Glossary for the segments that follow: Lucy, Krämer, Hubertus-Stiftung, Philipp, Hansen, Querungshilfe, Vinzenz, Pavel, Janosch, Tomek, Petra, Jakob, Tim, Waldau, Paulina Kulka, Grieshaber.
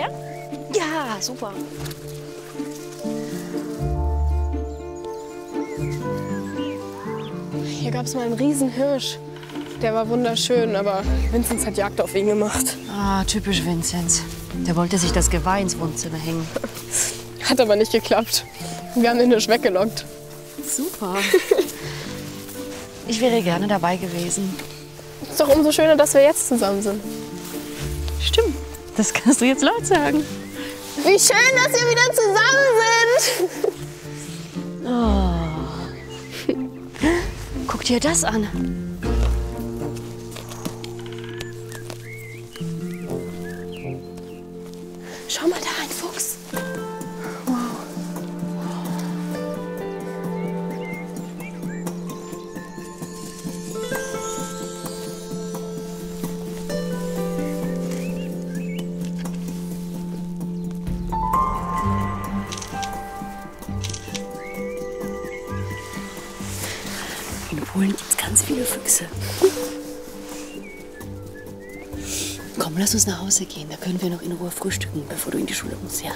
der? Ja, super. Hier gab es mal einen riesen Hirsch. Der war wunderschön, aber Vinzenz hat Jagd auf ihn gemacht. Ah, typisch Vinzenz. Der wollte sich das Geweih ins Wohnzimmer hängen. Hat aber nicht geklappt. Wir haben den Hirsch weggelockt. Super. Ich wäre gerne dabei gewesen. Ist doch umso schöner, dass wir jetzt zusammen sind. Stimmt. Das kannst du jetzt laut sagen. Wie schön, dass wir wieder zusammen sind. Oh. Guck dir das an. Schau mal da, ein Fuchs. Wow. In Polen gibt es ganz viele Füchse. Komm, lass uns nach Hause gehen. Da können wir noch in Ruhe frühstücken, bevor du in die Schule musst, ja?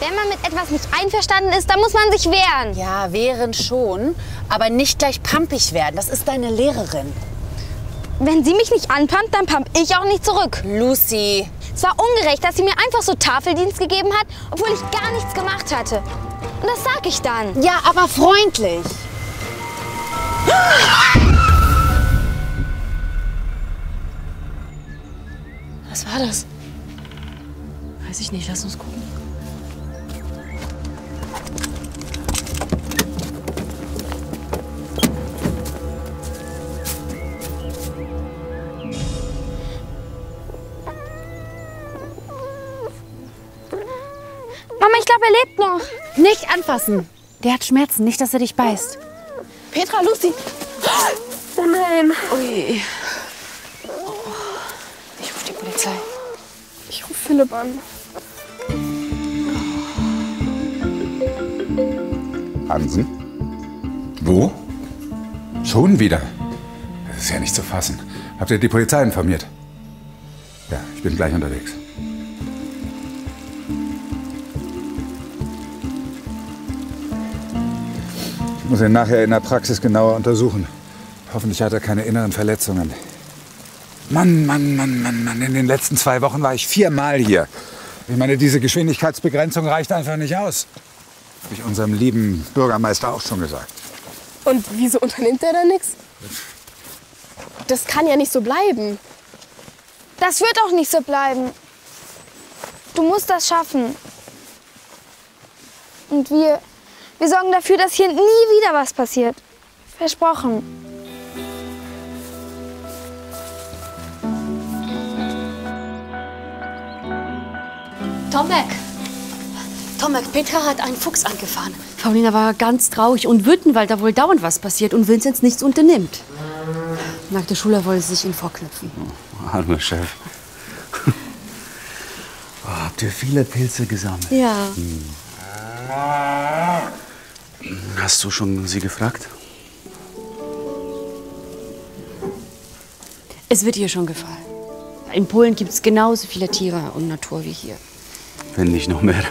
Wenn man mit etwas nicht einverstanden ist, dann muss man sich wehren. Ja, wehren schon, aber nicht gleich pampig werden. Das ist deine Lehrerin. Wenn sie mich nicht anpampt, dann pamp ich auch nicht zurück. Lucy. Es war ungerecht, dass sie mir einfach so Tafeldienst gegeben hat, obwohl ich gar nichts gemacht hatte. Und das sag ich dann. Ja, aber freundlich. Was war das? Weiß ich nicht, lass uns gucken. Er lebt noch. Nicht anfassen. Der hat Schmerzen, nicht, dass er dich beißt. Petra, Lucy. Oh nein. Ui. Oh. Ich rufe die Polizei. Ich rufe Philipp an. Hansen? Wo? Schon wieder? Das ist ja nicht zu fassen. Habt ihr die Polizei informiert? Ja, ich bin gleich unterwegs. Ich muss ihn nachher in der Praxis genauer untersuchen. Hoffentlich hat er keine inneren Verletzungen. Mann, Mann, Mann, Mann, Mann. In den letzten 2 Wochen war ich 4-mal hier. Ich meine, diese Geschwindigkeitsbegrenzung reicht einfach nicht aus. Habe ich unserem lieben Bürgermeister auch schon gesagt. Und wieso unternimmt er da nichts? Das kann ja nicht so bleiben. Das wird auch nicht so bleiben. Du musst das schaffen. Und wir sorgen dafür, dass hier nie wieder was passiert. Versprochen. Tomek! Tomek, Petra hat einen Fuchs angefahren. Paulina war ganz traurig und wütend, weil da wohl dauernd was passiert und Vinzenz nichts unternimmt. Nach der Schule wollte sie sich ihn vorknüpfen. Oh, armer Chef. Oh, habt ihr viele Pilze gesammelt? Ja. Hast du schon sie gefragt? Es wird ihr schon gefallen. In Polen gibt es genauso viele Tiere und Natur wie hier. Wenn nicht noch mehr.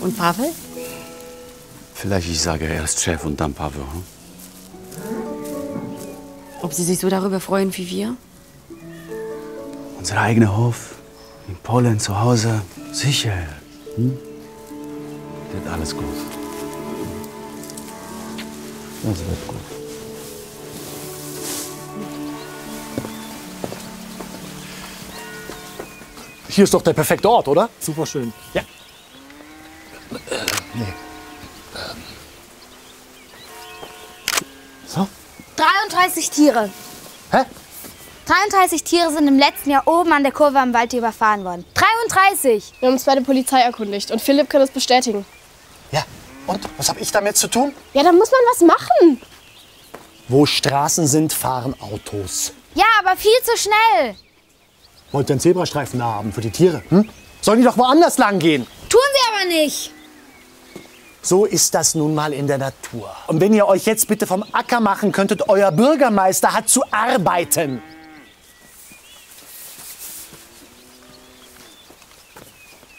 Und Pavel? Vielleicht ich sage erst Chef und dann Pavel. Hm? Ob sie sich so darüber freuen wie wir? Unser eigener Hof. In Polen zu Hause. Sicher. Hm? Wird alles gut. Das wird gut. Hier ist doch der perfekte Ort, oder? Super schön. Ja. Nee. So? 33 Tiere. Hä? 33 Tiere sind im letzten Jahr oben an der Kurve am Wald überfahren worden. 33! Wir haben uns bei der Polizei erkundigt und Philipp kann das bestätigen. Ja, und? Was habe ich damit zu tun? Ja, da muss man was machen. Wo Straßen sind, fahren Autos. Ja, aber viel zu schnell. Wollt ihr einen Zebrastreifen da haben für die Tiere? Hm? Sollen die doch woanders lang gehen? Tun sie aber nicht. So ist das nun mal in der Natur. Und wenn ihr euch jetzt bitte vom Acker machen könntet, euer Bürgermeister hat zu arbeiten.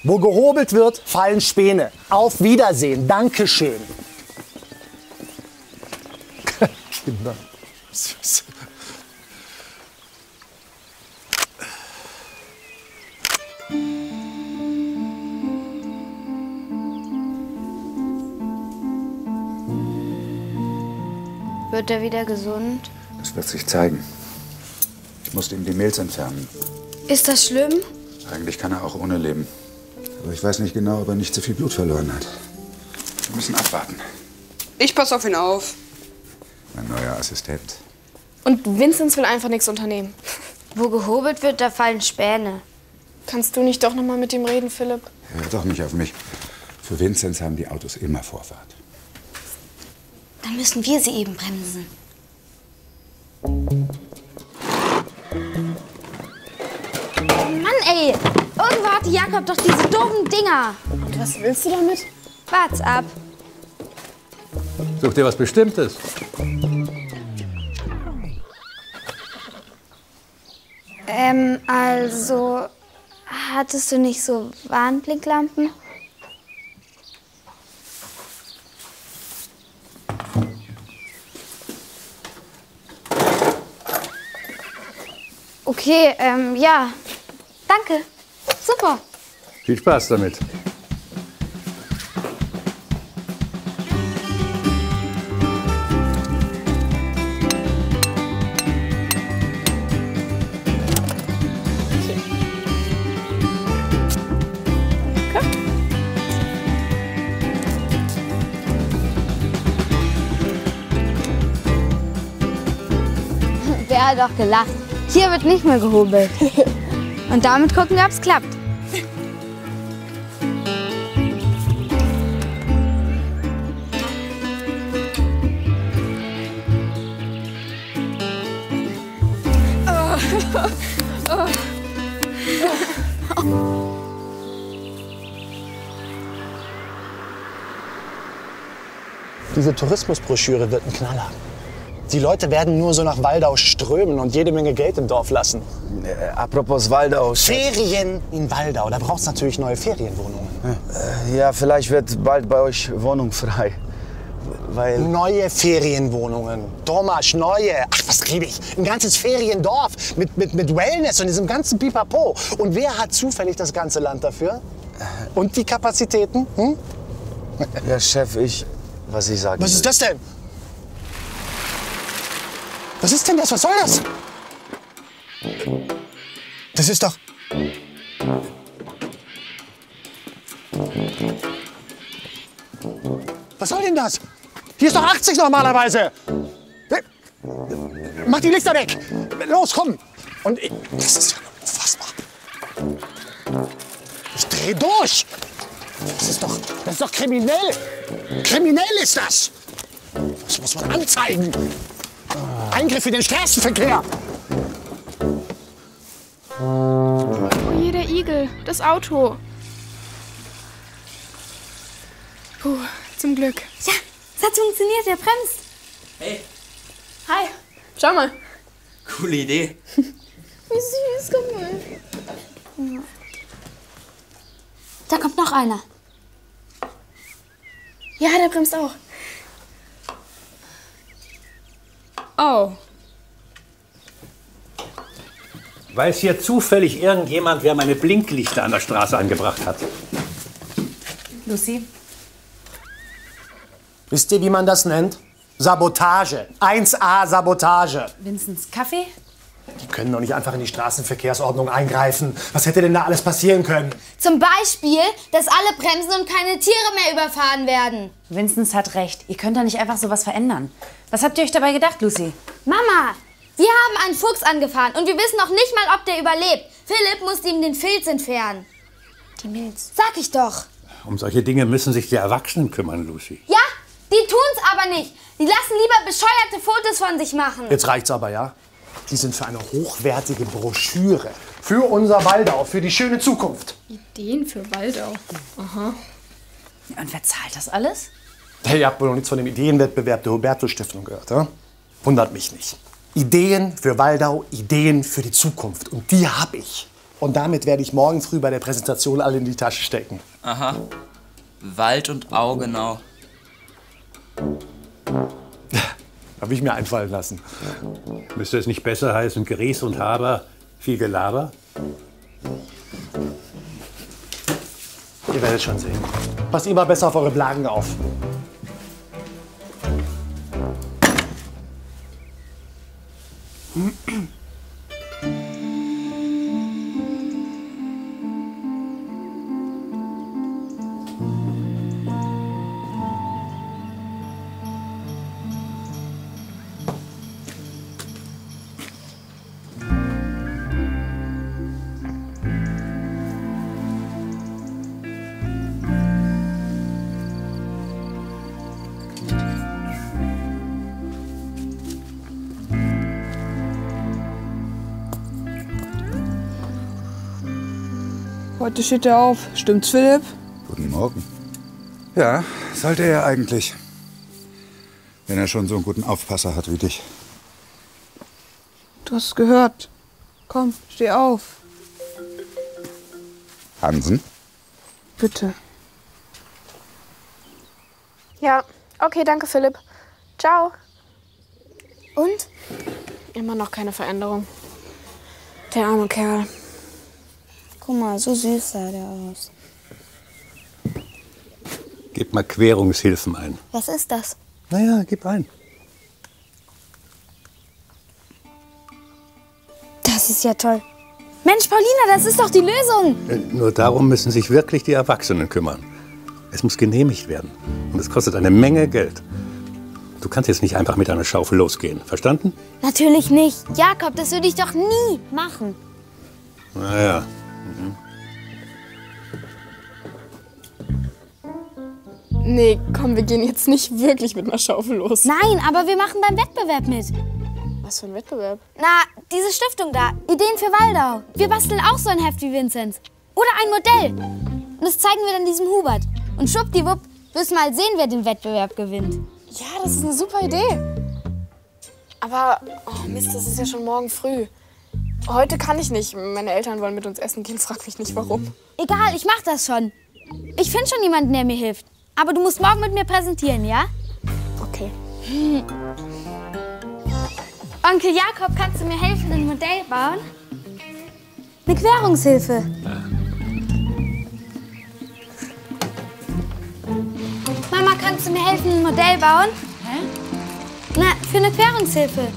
Wo gehobelt wird, fallen Späne. Auf Wiedersehen. Dankeschön. Kinder. Wird er wieder gesund? Das wird sich zeigen. Ich musste ihm die Milz entfernen. Ist das schlimm? Eigentlich kann er auch ohne leben. Aber ich weiß nicht genau, ob er nicht zu viel Blut verloren hat. Wir müssen abwarten. Ich passe auf ihn auf. Mein neuer Assistent. Und Vinzenz will einfach nichts unternehmen. Wo gehobelt wird, da fallen Späne. Kannst du nicht doch noch mal mit ihm reden, Philipp? Hör doch nicht auf mich. Für Vinzenz haben die Autos immer Vorfahrt. Dann müssen wir sie eben bremsen. Mann, ey! Irgendwo hat Jakob doch diese doofen Dinger. Und was willst du damit? Wart's ab. Such dir was Bestimmtes. Also, hattest du nicht so Warnblinklampen? Okay, ja. Danke. Super. Viel Spaß damit. Wer hat doch gelacht? Hier wird nicht mehr gehobelt. Und damit gucken wir, ob es klappt. Diese Tourismusbroschüre wird ein Knaller. Die Leute werden nur so nach Waldau strömen und jede Menge Geld im Dorf lassen. Apropos Waldau. Ferien in Waldau. Da braucht es natürlich neue Ferienwohnungen. Ja, vielleicht wird bald bei euch Wohnung frei. Weil neue Ferienwohnungen. Thomas, neue. Ach, was kriege ich? Ein ganzes Feriendorf mit Wellness und diesem ganzen Pipapo. Und wer hat zufällig das ganze Land dafür? Und die Kapazitäten? Hm? Ja, Chef, was ich sage. Was ist das denn? Was ist denn das? Was soll das? Das ist doch... Was soll denn das? Hier ist doch 80 normalerweise. Mach die Lichter weg. Los, komm. Und das ist ja unfassbar. Ich dreh durch. Das ist doch kriminell. Kriminell ist das. Das muss man anzeigen. Eingriff in den Straßenverkehr! Oh je, der Igel, das Auto. Puh, zum Glück. Ja, es hat funktioniert, der bremst. Hey. Hi, schau mal. Coole Idee. Wie süß, guck mal. Da kommt noch einer. Ja, der bremst auch. Oh. Weiß hier zufällig irgendjemand, wer meine Blinklichter an der Straße angebracht hat? Lucy? Wisst ihr, wie man das nennt? Sabotage. 1A Sabotage. Vinzenz, Kaffee? Die können doch nicht einfach in die Straßenverkehrsordnung eingreifen. Was hätte denn da alles passieren können? Zum Beispiel, dass alle bremsen und keine Tiere mehr überfahren werden. Vinzenz hat recht. Ihr könnt da nicht einfach sowas verändern. Was habt ihr euch dabei gedacht, Lucy? Mama, wir haben einen Fuchs angefahren und wir wissen noch nicht mal, ob der überlebt. Philipp musste ihm den Filz entfernen. Die Milz. Sag ich doch. Um solche Dinge müssen sich die Erwachsenen kümmern, Lucy. Ja, die tun's aber nicht. Die lassen lieber bescheuerte Fotos von sich machen. Jetzt reicht's aber, ja? Die sind für eine hochwertige Broschüre für unser Waldau, für die schöne Zukunft. Ideen für Waldau. Aha. Und wer zahlt das alles? Hey, ihr habt wohl noch nichts von dem Ideenwettbewerb der Hubertus-Stiftung gehört, oder? Wundert mich nicht. Ideen für Waldau, Ideen für die Zukunft. Und die habe ich. Und damit werde ich morgen früh bei der Präsentation alle in die Tasche stecken. Aha. Wald und Au, genau. Habe ich mir einfallen lassen. Müsste es nicht besser heißen, Gries und Haber, viel Gelaber? Ihr werdet schon sehen. Passt immer besser auf eure Blagen auf. Heute steht er auf. Stimmt's, Philipp? Guten Morgen. Ja, sollte er eigentlich. Wenn er schon so einen guten Aufpasser hat wie dich. Du hast gehört. Komm, steh auf. Hansen? Bitte. Ja, okay, danke, Philipp. Ciao. Und? Immer noch keine Veränderung. Der arme Kerl. Guck mal, so süß sah der aus. Gib mal Querungshilfen ein. Was ist das? Na ja, gib ein. Das ist ja toll. Mensch, Paulina, das ist doch die Lösung. Nur darum müssen sich wirklich die Erwachsenen kümmern. Es muss genehmigt werden. Und es kostet eine Menge Geld. Du kannst jetzt nicht einfach mit einer Schaufel losgehen. Verstanden? Natürlich nicht. Jakob, das würde ich doch nie machen. Na ja. Nee, komm, wir gehen jetzt nicht wirklich mit einer Schaufel los. Nein, aber wir machen beim Wettbewerb mit. Was für ein Wettbewerb? Na, diese Stiftung da, Ideen für Waldau. Wir basteln auch so ein Heft wie Vinzenz. Oder ein Modell. Und das zeigen wir dann diesem Hubert. Und schwuppdiwupp, wirst mal sehen, wer den Wettbewerb gewinnt. Ja, das ist eine super Idee. Aber, oh Mist, das ist ja schon morgen früh. Heute kann ich nicht. Meine Eltern wollen mit uns essen gehen. Frag mich nicht, warum. Egal, ich mach das schon. Ich finde schon jemanden, der mir hilft. Aber du musst morgen mit mir präsentieren, ja? Okay. Onkel Jakob, kannst du mir helfen, ein Modell bauen? Eine Querungshilfe. Mama, kannst du mir helfen, ein Modell bauen? Hä? Na, für eine Querungshilfe.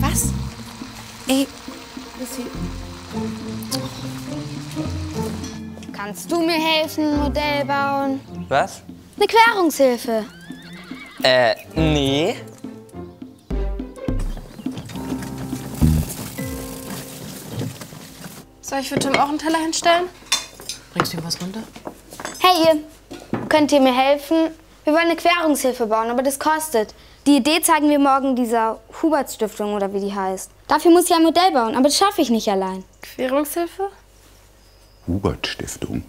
Was? Ey. Kannst du mir helfen, ein Modell bauen? Was? Eine Querungshilfe. Nee. Soll ich für Tim auch einen Teller hinstellen? Bringst du ihm was runter? Hey, ihr. Könnt ihr mir helfen? Wir wollen eine Querungshilfe bauen, aber das kostet. Die Idee zeigen wir morgen dieser Hubertus-Stiftung oder wie die heißt. Dafür muss ich ein Modell bauen, aber das schaffe ich nicht allein. Querungshilfe? Hubertus-Stiftung.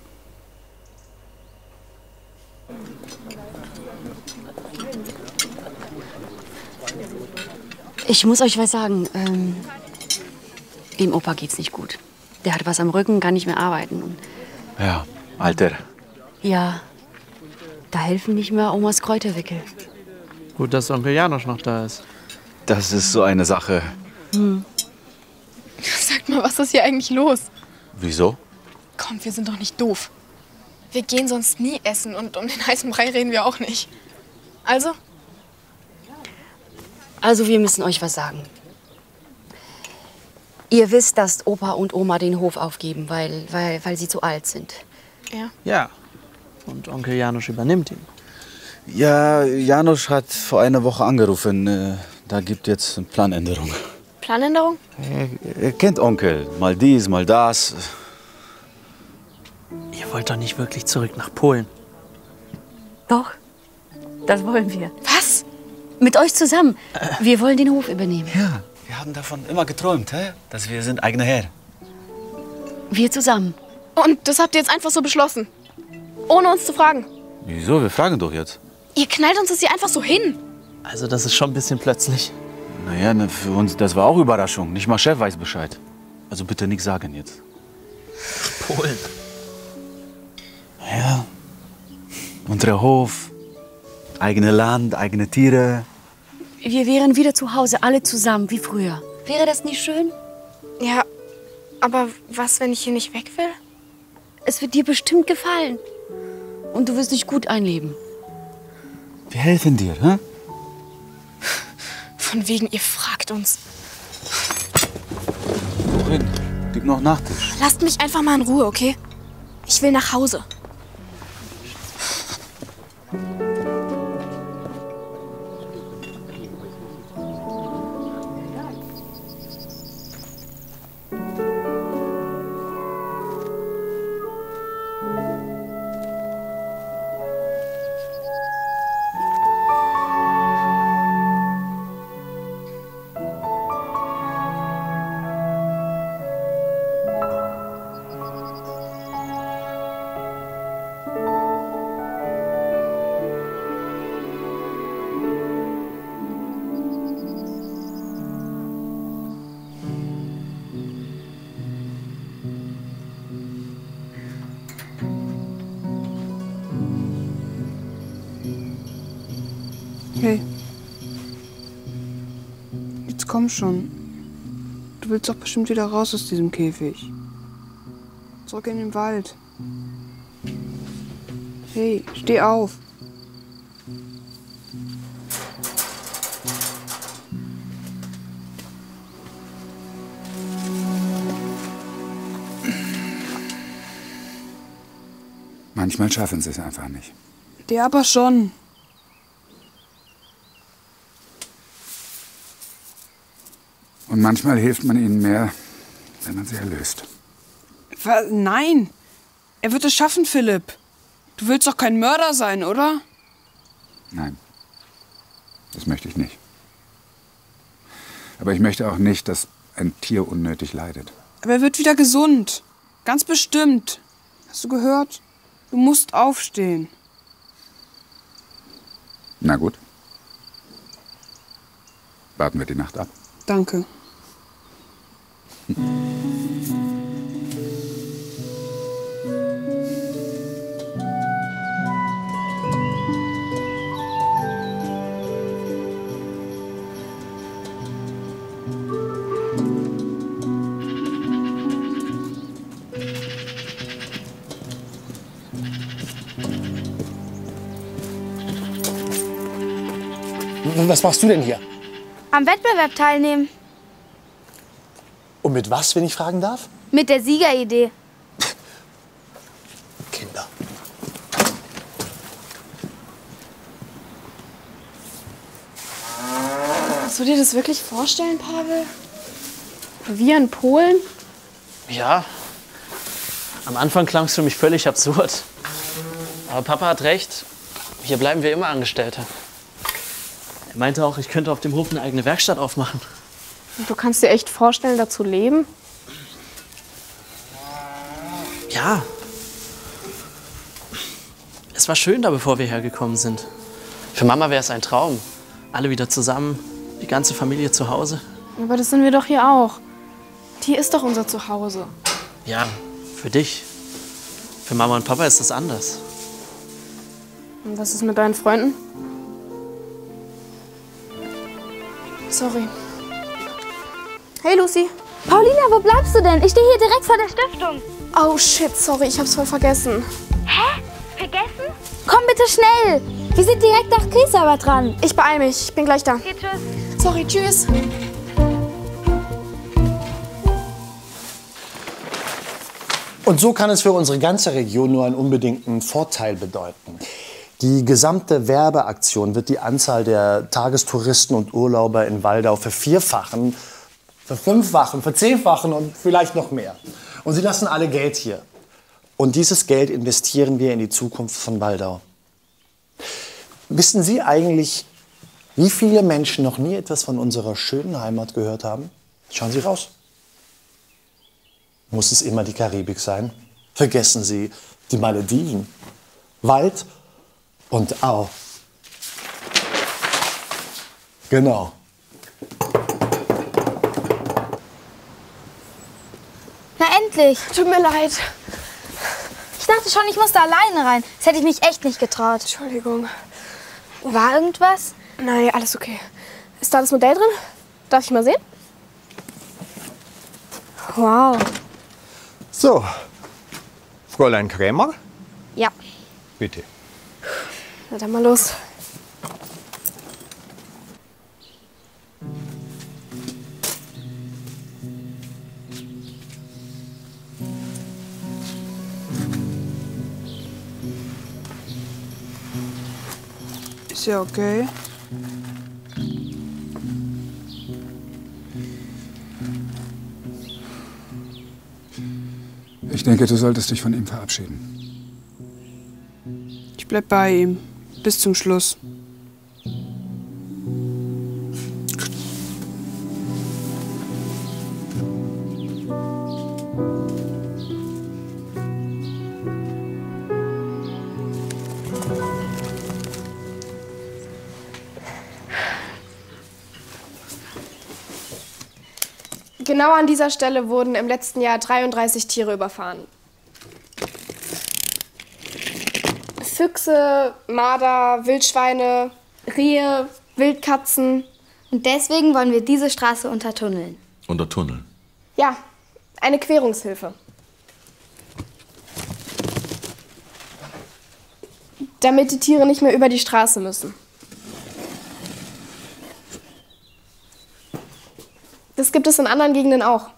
Ich muss euch was sagen. Dem Opa geht's nicht gut. Der hat was am Rücken, kann nicht mehr arbeiten. Ja, Alter. Ja, da helfen nicht mehr Omas Kräuterwickel. Gut, dass Onkel Janosch noch da ist. Das ist so eine Sache. Hm. Sag mal, was ist hier eigentlich los? Wieso? Komm, wir sind doch nicht doof. Wir gehen sonst nie essen und um den heißen Brei reden wir auch nicht. Also? Also, wir müssen euch was sagen. Ihr wisst, dass Opa und Oma den Hof aufgeben, weil sie zu alt sind. Ja. Ja. Und Onkel Janosch übernimmt ihn. Ja, Janosch hat vor einer Woche angerufen. Da gibt jetzt eine Planänderung. Planänderung? Er kennt Onkel. Mal dies, mal das. Ihr wollt doch nicht wirklich zurück nach Polen. Doch, das wollen wir. Was? Mit euch zusammen. Wir wollen den Hof übernehmen. Ja, wir haben davon immer geträumt, dass wir sind eigener Herr. Wir zusammen. Und das habt ihr jetzt einfach so beschlossen? Ohne uns zu fragen? Wieso? Wir fragen doch jetzt. Ihr knallt uns das hier einfach so hin. Also das ist schon ein bisschen plötzlich. Naja, für uns, das war auch Überraschung. Nicht mal Chef weiß Bescheid. Also bitte nichts sagen jetzt. Polen. Naja, unser Hof, eigene Land, eigene Tiere. Wir wären wieder zu Hause, alle zusammen, wie früher. Wäre das nicht schön? Ja, aber was, wenn ich hier nicht weg will? Es wird dir bestimmt gefallen. Und du wirst dich gut einleben. Wir helfen dir, hä? Von wegen, ihr fragt uns. Wohin? Gib noch Nachtisch. Lasst mich einfach mal in Ruhe, okay? Ich will nach Hause. Komm schon. Du willst doch bestimmt wieder raus aus diesem Käfig. Zurück in den Wald. Hey, steh auf. Manchmal schaffen sie es einfach nicht. Der aber schon. Und manchmal hilft man ihnen mehr, wenn man sie erlöst. Nein! Er wird es schaffen, Philipp. Du willst doch kein Mörder sein, oder? Nein. Das möchte ich nicht. Aber ich möchte auch nicht, dass ein Tier unnötig leidet. Aber er wird wieder gesund. Ganz bestimmt. Hast du gehört? Du musst aufstehen. Na gut. Warten wir die Nacht ab. Danke. Was machst du denn hier? Am Wettbewerb teilnehmen. Und mit was, wenn ich fragen darf? Mit der Siegeridee. Kinder. Kannst du dir das wirklich vorstellen, Pavel? Wir in Polen? Ja. Am Anfang klang es für mich völlig absurd. Aber Papa hat recht. Hier bleiben wir immer Angestellte. Er meinte auch, ich könnte auf dem Hof eine eigene Werkstatt aufmachen. Du kannst dir echt vorstellen, da zu leben? Ja. Es war schön da, bevor wir hergekommen sind. Für Mama wäre es ein Traum. Alle wieder zusammen, die ganze Familie zu Hause. Aber das sind wir doch hier auch. Hier ist doch unser Zuhause. Ja, für dich. Für Mama und Papa ist das anders. Und was ist mit deinen Freunden? Sorry. Hey Lucy. Paulina, wo bleibst du denn? Ich stehe hier direkt vor der Stiftung. Oh shit, sorry, ich hab's voll vergessen. Hä? Vergessen? Komm bitte schnell. Wir sind direkt nach Grieshaber dran. Ich beeil mich, ich bin gleich da. Okay, tschüss. Sorry, tschüss. Und so kann es für unsere ganze Region nur einen unbedingten Vorteil bedeuten. Die gesamte Werbeaktion wird die Anzahl der Tagestouristen und Urlauber in Waldau vervierfachen, verfünffachen, verzehnfachen und vielleicht noch mehr. Und sie lassen alle Geld hier. Und dieses Geld investieren wir in die Zukunft von Waldau. Wissen Sie eigentlich, wie viele Menschen noch nie etwas von unserer schönen Heimat gehört haben? Schauen Sie raus. Muss es immer die Karibik sein? Vergessen Sie die Malediven, Wald und Au. Genau. Na endlich. Tut mir leid. Ich dachte schon, ich musste alleine rein. Das hätte ich mich echt nicht getraut. Entschuldigung. War irgendwas? Nein, alles okay. Ist da das Modell drin? Darf ich mal sehen? Wow. So, Fräulein Krämer? Ja. Bitte. Na dann mal los. Ist ja okay. Ich denke, du solltest dich von ihm verabschieden. Ich bleib bei ihm. Bis zum Schluss. Genau an dieser Stelle wurden im letzten Jahr 33 Tiere überfahren. Füchse, Marder, Wildschweine, Rehe, Wildkatzen. Und deswegen wollen wir diese Straße untertunneln. Untertunneln? Ja, eine Querungshilfe. Damit die Tiere nicht mehr über die Straße müssen. Das gibt es in anderen Gegenden auch.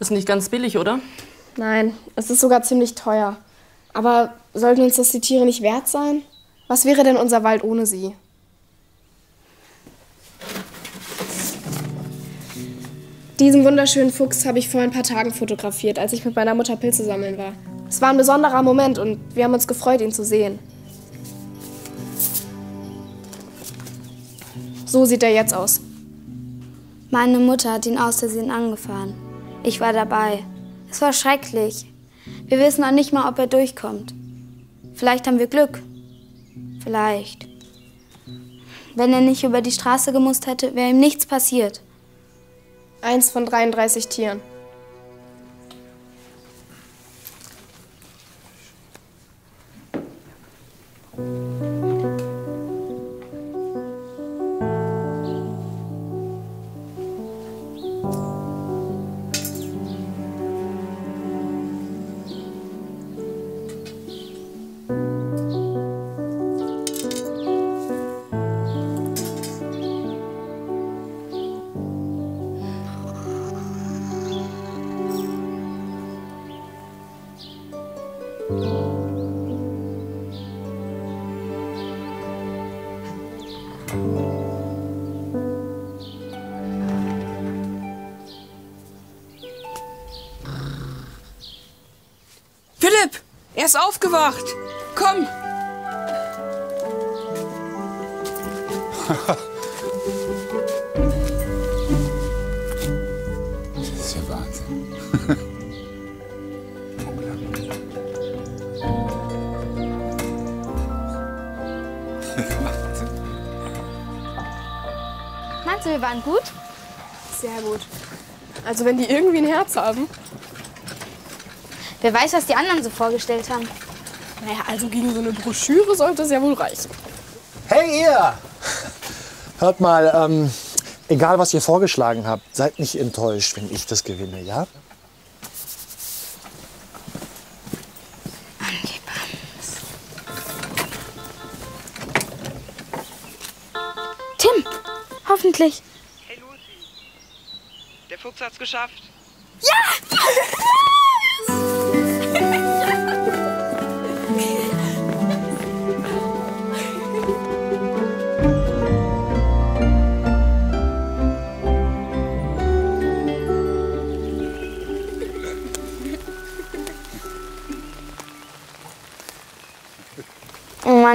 Ist nicht ganz billig, oder? Nein, es ist sogar ziemlich teuer. Aber sollten uns das die Tiere nicht wert sein? Was wäre denn unser Wald ohne sie? Diesen wunderschönen Fuchs habe ich vor ein paar Tagen fotografiert, als ich mit meiner Mutter Pilze sammeln war. Es war ein besonderer Moment und wir haben uns gefreut, ihn zu sehen. So sieht er jetzt aus. Meine Mutter hat ihn aus Versehen angefahren. Ich war dabei. Es war schrecklich. Wir wissen auch nicht mal, ob er durchkommt. Vielleicht haben wir Glück. Vielleicht. Wenn er nicht über die Straße gemusst hätte, wäre ihm nichts passiert. Eins von 33 Tieren. Philipp, er ist aufgewacht. Komm. Das ist ja Wahnsinn. Meinst du, wir waren gut? Sehr gut. Also wenn die irgendwie ein Herz haben. Wer weiß, was die anderen so vorgestellt haben. Naja, also gegen so eine Broschüre sollte es ja wohl reichen. Hey ihr! Hört mal, egal was ihr vorgeschlagen habt, seid nicht enttäuscht, wenn ich das gewinne, ja? Tim, hoffentlich. Hey Lucy, der Fuchs hat's geschafft. Ja!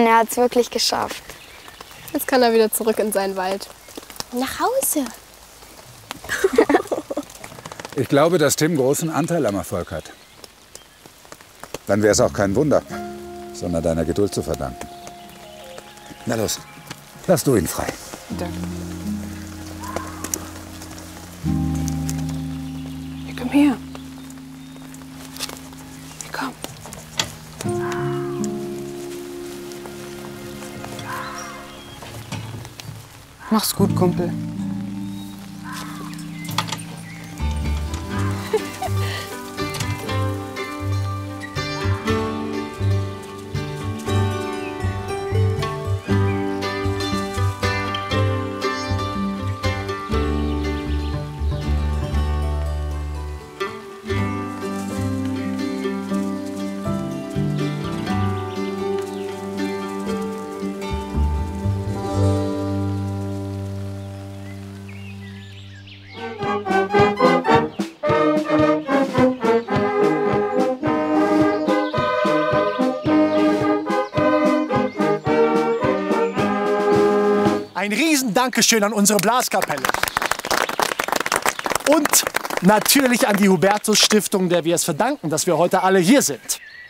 Er hat es wirklich geschafft. Jetzt kann er wieder zurück in seinen Wald. Nach Hause. Ich glaube, dass Tim großen Anteil am Erfolg hat. Dann wäre es auch kein Wunder, sondern deiner Geduld zu verdanken. Na los, lass du ihn frei. Danke. Hier, komm her. Hier, komm. Mach's gut, Kumpel. Ein Riesendankeschön an unsere Blaskapelle. Und natürlich an die Hubertus-Stiftung, der wir es verdanken, dass wir heute alle hier sind.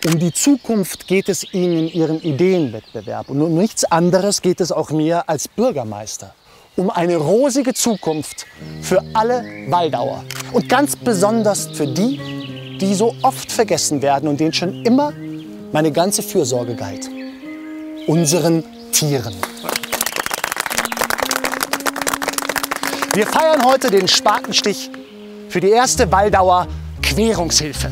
Um die Zukunft geht es Ihnen in Ihrem Ideenwettbewerb. Und um nichts anderes geht es auch mir als Bürgermeister. Um eine rosige Zukunft für alle Waldauer. Und ganz besonders für die, die so oft vergessen werden und denen schon immer meine ganze Fürsorge galt. Unseren Tieren. Wir feiern heute den Spatenstich für die erste Waldauer Querungshilfe.